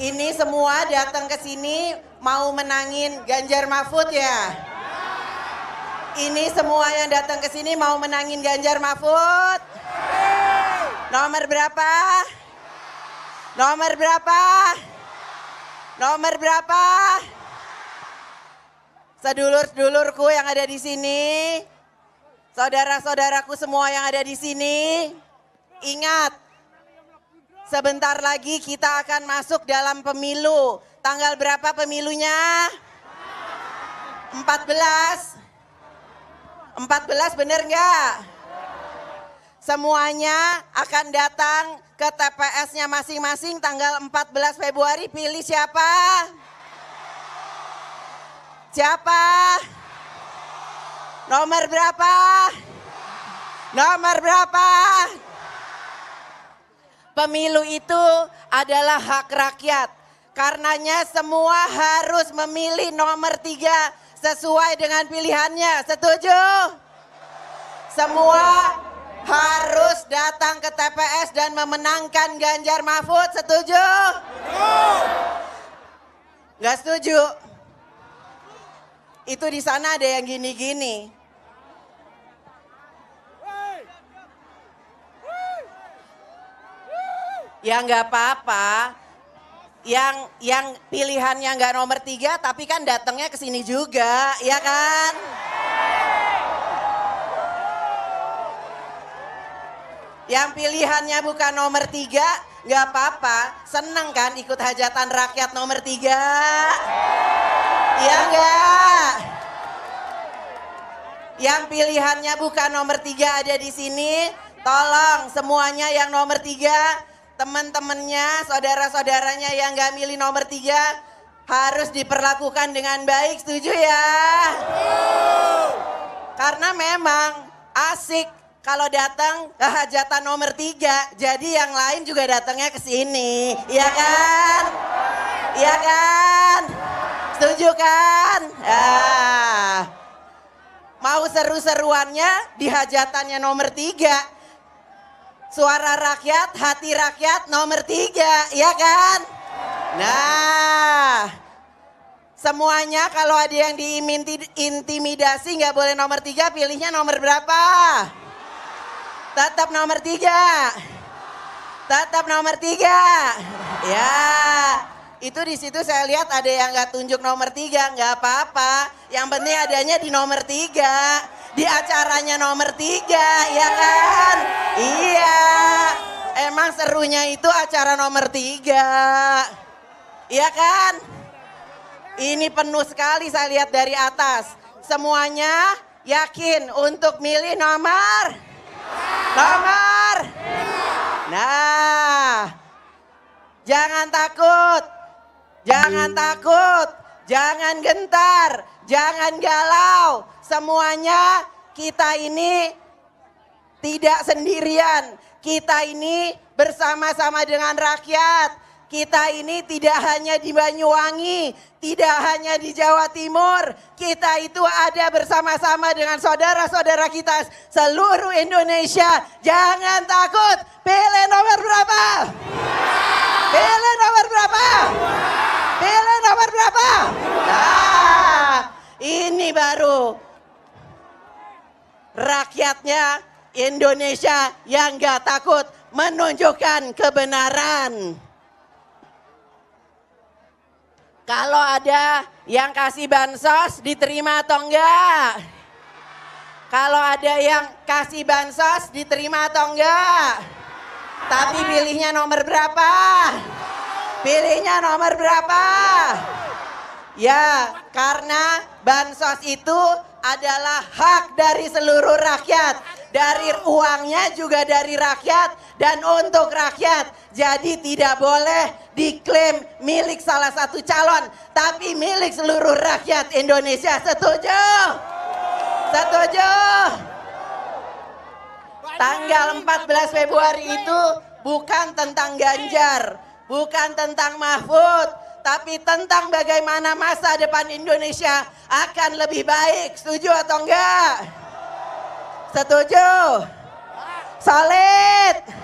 Ini semua datang ke sini mau menangin Ganjar Mahfud ya? Ini semua yang datang ke sini mau menangin Ganjar Mahfud? Nomor berapa? Nomor berapa? Nomor berapa? Sedulur-sedulurku yang ada di sini, saudara-saudaraku semua yang ada di sini, ingat, sebentar lagi kita akan masuk dalam pemilu. Tanggal berapa pemilunya? 14. 14 bener nggak? Semuanya akan datang ke TPS-nya masing-masing tanggal 14 Februari. Pilih siapa? Siapa? Nomor berapa? Nomor berapa? Pemilu itu adalah hak rakyat, karenanya semua harus memilih nomor 3 sesuai dengan pilihannya, setuju? Semua harus datang ke TPS dan memenangkan Ganjar Mahfud, setuju? Nggak setuju? Itu di sana ada yang gini-gini. Ya nggak apa-apa, yang pilihannya nggak nomor 3 tapi kan datangnya ke sini juga, ya kan? Yang pilihannya bukan nomor 3, nggak apa-apa, seneng kan ikut hajatan rakyat nomor 3? Ya nggak? Yang pilihannya bukan nomor 3 ada di sini, tolong semuanya yang nomor 3, teman-temannya, saudara-saudaranya yang gak milih nomor 3 harus diperlakukan dengan baik, setuju ya? Karena memang asik kalau datang ke hajatan nomor 3, jadi yang lain juga datangnya ke sini, ya kan? Ya kan? Setuju kan? Ah. Mau seru-seruannya di hajatannya nomor 3. Suara rakyat, hati rakyat nomor 3, ya kan? Nah, semuanya kalau ada yang diintimidasi nggak boleh nomor 3, pilihnya nomor berapa? Tetap nomor 3. Tetap nomor 3. Ya, itu di situ saya lihat ada yang nggak tunjuk nomor 3, nggak apa-apa. Yang penting adanya di nomor 3. Di acaranya nomor 3, ya kan? Iya, emang serunya itu acara nomor 3, ya kan? Ini penuh sekali saya lihat dari atas. Semuanya yakin untuk milih nomor? Nomor? Nah, jangan takut, jangan takut, jangan gentar, jangan galau. Semuanya kita ini tidak sendirian, kita ini bersama-sama dengan rakyat, kita ini tidak hanya di Banyuwangi, tidak hanya di Jawa Timur, kita itu ada bersama-sama dengan saudara-saudara kita seluruh Indonesia. Jangan takut, pilih nomor berapa? Pilih nomor berapa? Pilih nomor berapa? Nah, ini baru rakyatnya Indonesia yang gak takut menunjukkan kebenaran. Kalau ada yang kasih bansos diterima atau enggak? Kalau ada yang kasih bansos diterima atau enggak? Tapi pilihnya nomor berapa? Pilihnya nomor berapa? Ya, karena bansos itu adalah hak dari seluruh rakyat, dari uangnya juga dari rakyat dan untuk rakyat. Jadi tidak boleh diklaim milik salah satu calon, tapi milik seluruh rakyat Indonesia. Setuju? Setuju? Tanggal 14 Februari itu bukan tentang Ganjar, bukan tentang Mahfud, tapi tentang bagaimana masa depan Indonesia akan lebih baik. Setuju atau enggak? Setuju? Solid?